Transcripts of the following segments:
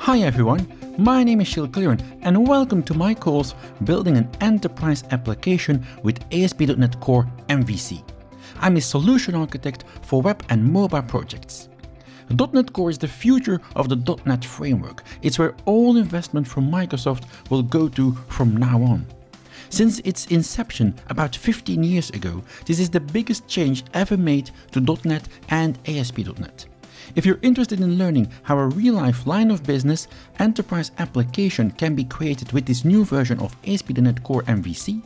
Hi everyone, my name is Gill Cleeren and welcome to my course Building an Enterprise Application with ASP.NET Core MVC. I'm a solution architect for web and mobile projects. .NET Core is the future of the .NET framework. It's where all investment from Microsoft will go to from now on. Since its inception about 15 years ago, this is the biggest change ever made to .NET and ASP.NET. If you're interested in learning how a real-life line of business enterprise application can be created with this new version of ASP.NET Core MVC,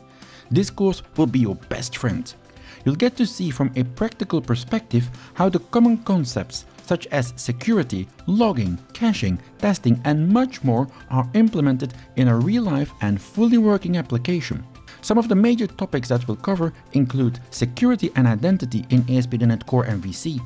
this course will be your best friend. You'll get to see from a practical perspective how the common concepts such as security, logging, caching, testing and much more are implemented in a real-life and fully working application. Some of the major topics that we'll cover include security and identity in ASP.NET Core MVC,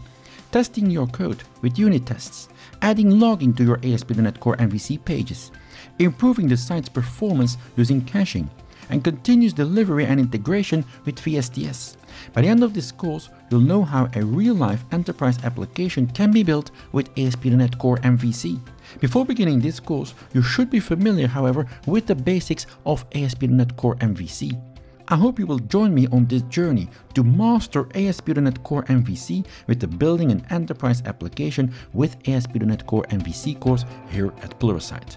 testing your code with unit tests, adding logging to your ASP.NET Core MVC pages, improving the site's performance using caching, and continuous delivery and integration with VSTS. By the end of this course, you'll know how a real-life enterprise application can be built with ASP.NET Core MVC. Before beginning this course, you should be familiar, however, with the basics of ASP.NET Core MVC. I hope you will join me on this journey to master ASP.NET Core MVC with the Building an Enterprise Application with ASP.NET Core MVC course here at Pluralsight.